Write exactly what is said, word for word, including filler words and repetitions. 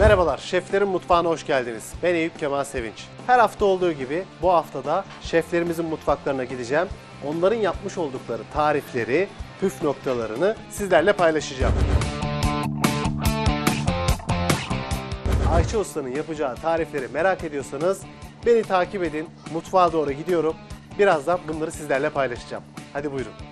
Merhabalar, Şeflerin Mutfağı'na hoş geldiniz. Ben Eyüp Kemal Sevinç. Her hafta olduğu gibi bu haftada şeflerimizin mutfaklarına gideceğim. Onların yapmış oldukları tarifleri, püf noktalarını sizlerle paylaşacağım. Ayça Usta'nın yapacağı tarifleri merak ediyorsanız beni takip edin. Mutfağa doğru gidiyorum. Birazdan bunları sizlerle paylaşacağım. Hadi buyurun.